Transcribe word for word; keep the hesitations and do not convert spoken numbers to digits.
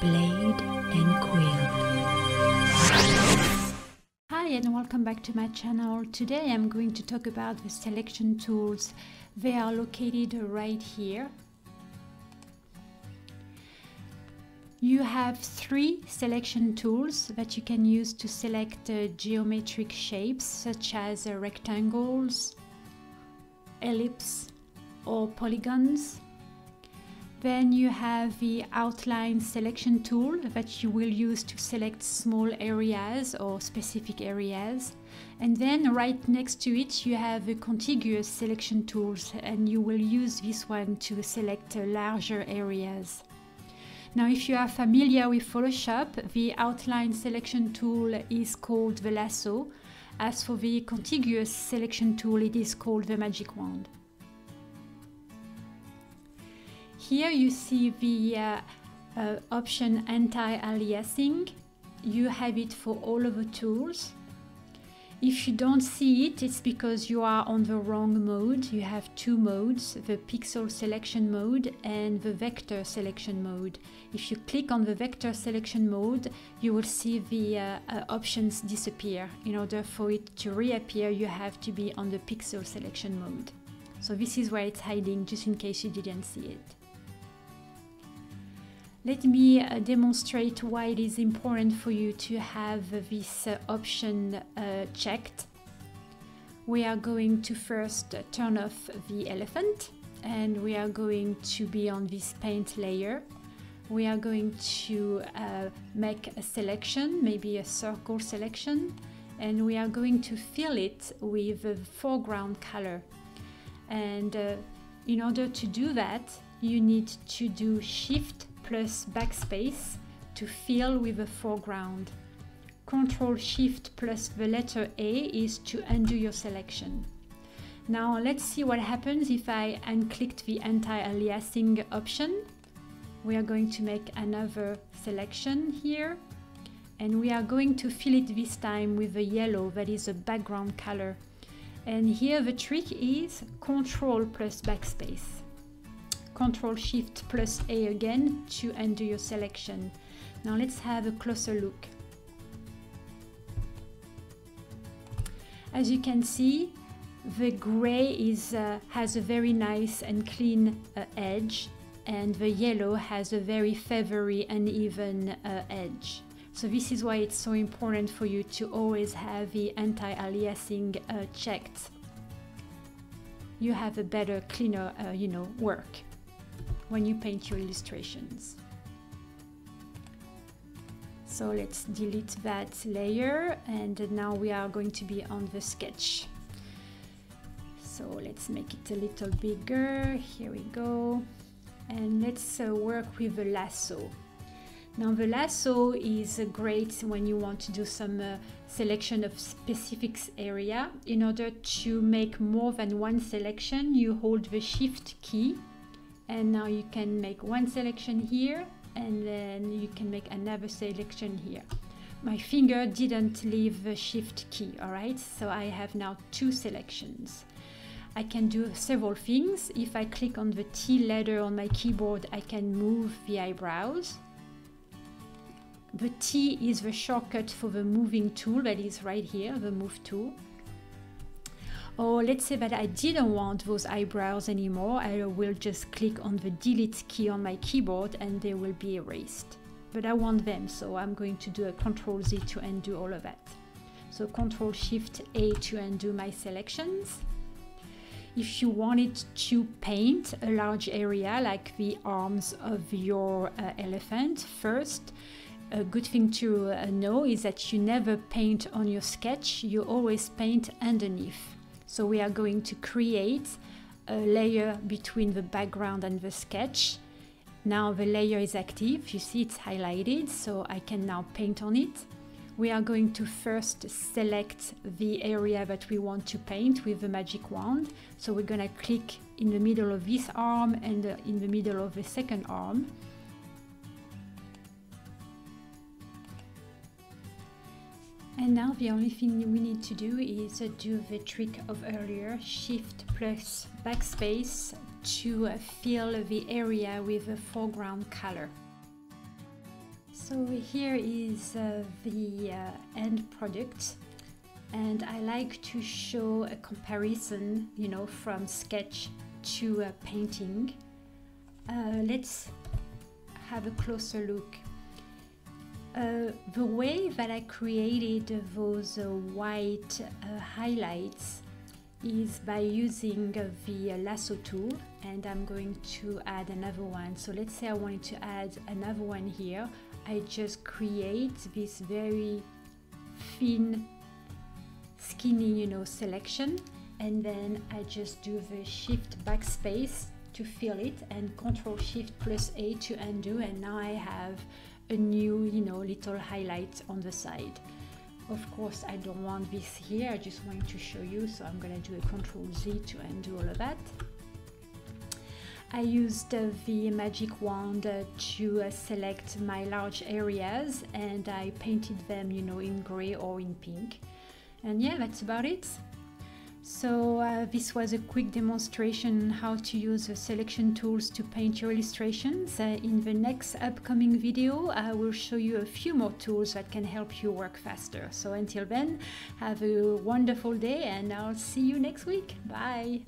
Blade and Quill. Hi and welcome back to my channel. Today I'm going to talk about the selection tools. They are located right here. You have three selection tools that you can use to select uh, geometric shapes such as uh, rectangles, ellipses, or polygons. Then you have the outline selection tool that you will use to select small areas or specific areas. And then right next to it you have the contiguous selection tools, and you will use this one to select uh, larger areas. Now, if you are familiar with Photoshop, the outline selection tool is called the lasso. As for the contiguous selection tool, it is called the magic wand. Here you see the uh, uh, option anti-aliasing. You have it for all of the tools. If you don't see it, it's because you are on the wrong mode. You have two modes, the pixel selection mode and the vector selection mode. If you click on the vector selection mode, you will see the uh, uh, options disappear. In order for it to reappear, you have to be on the pixel selection mode. So this is where it's hiding, just in case you didn't see it. Let me uh, demonstrate why it is important for you to have uh, this uh, option uh, checked. We are going to first uh, turn off the elephant, and we are going to be on this paint layer. We are going to uh, make a selection, maybe a circle selection, and we are going to fill it with the foreground color. And uh, in order to do that, you need to do Shift plus backspace to fill with the foreground. Control Shift plus the letter A is to undo your selection. Now let's see what happens if I unclicked the anti-aliasing option. We are going to make another selection here, and we are going to fill it this time with the yellow, that is a background color. And here the trick is Control plus backspace. Control Shift plus A again to undo your selection. Now let's have a closer look. As you can see, the gray is, uh, has a very nice and clean uh, edge, and the yellow has a very feathery and uneven uh, edge. So this is why it's so important for you to always have the anti-aliasing uh, checked. You have a better, cleaner, uh, you know, work when you paint your illustrations. So let's delete that layer, and now we are going to be on the sketch. So let's make it a little bigger, here we go, and let's uh, work with the lasso. Now the lasso is uh, great when you want to do some uh, selection of specific area. In order to make more than one selection, you hold the Shift key. And now you can make one selection here, and then you can make another selection here. My finger didn't leave the Shift key, all right? So I have now two selections. I can do several things. If I click on the T letter on my keyboard, I can move the eyebrows. The T is the shortcut for the moving tool, that is right here, the move tool. Or let's say that I didn't want those eyebrows anymore, I will just click on the delete key on my keyboard and they will be erased. But I want them, so I'm going to do a Control Z to undo all of that. So Control Shift A to undo my selections. If you wanted to paint a large area like the arms of your uh, elephant first, a good thing to uh, know is that you never paint on your sketch, you always paint underneath. So we are going to create a layer between the background and the sketch. Now the layer is active, you see it's highlighted, so I can now paint on it. We are going to first select the area that we want to paint with the magic wand. So we're gonna click in the middle of this arm and uh, in the middle of the second arm. And now the only thing we need to do is uh, do the trick of earlier, Shift plus backspace to uh, fill the area with a foreground color. So here is uh, the uh, end product, and I like to show a comparison, you know, from sketch to a painting. Uh, let's have a closer look. Uh, the way that I created those uh, white uh, highlights is by using uh, the uh, lasso tool, and I'm going to add another one. So let's say I wanted to add another one here. I just create this very thin, skinny, you know, selection, and then I just do the shift backspace to fill it and control shift plus A to undo, and now I have a new, you know, little highlight on the side. Of course, I don't want this here, I just want to show you, so I'm gonna do a control Z to undo all of that. I used uh, the magic wand uh, to uh, select my large areas, and I painted them, you know, in gray or in pink. And yeah, that's about it. So uh, this was a quick demonstration how to use the selection tools to paint your illustrations. Uh, in the next upcoming video, I will show you a few more tools that can help you work faster. So until then, have a wonderful day, and I'll see you next week. Bye!